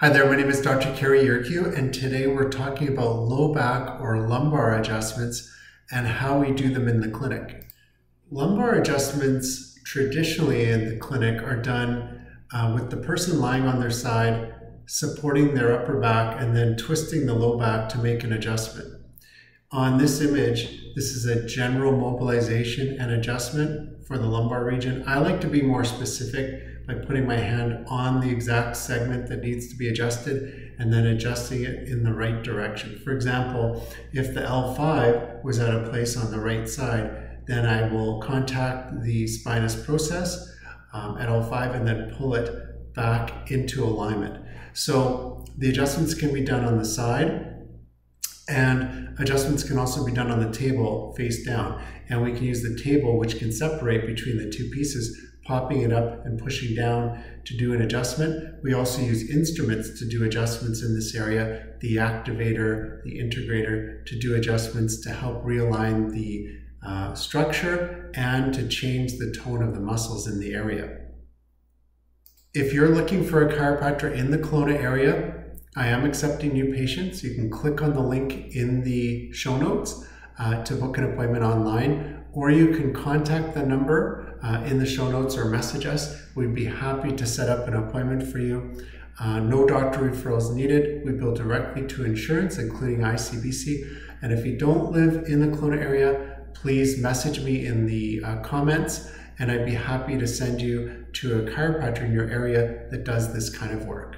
Hi there, my name is Dr. Cary Yurkiw, and today we're talking about low back or lumbar adjustments and how we do them in the clinic. Lumbar adjustments traditionally in the clinic are done with the person lying on their side, supporting their upper back and then twisting the low back to make an adjustment. On this image, this is a general mobilization and adjustment for the lumbar region. I like to be more specific by putting my hand on the exact segment that needs to be adjusted and then adjusting it in the right direction. For example, if the L5 was out of place on the right side, then I will contact the spinous process at L5 and then pull it back into alignment. So the adjustments can be done on the side, and adjustments can also be done on the table face down. And we can use the table, which can separate between the two pieces, popping it up and pushing down to do an adjustment. We also use instruments to do adjustments in this area, the activator, the integrator, to do adjustments to help realign the structure and to change the tone of the muscles in the area. If you're looking for a chiropractor in the Kelowna area, I am accepting new patients. You can click on the link in the show notes to book an appointment online, or you can contact the number in the show notes or message us. We'd be happy to set up an appointment for you. No doctor referrals needed. We bill directly to insurance, including ICBC. And if you don't live in the Kelowna area, please message me in the comments, and I'd be happy to send you to a chiropractor in your area that does this kind of work.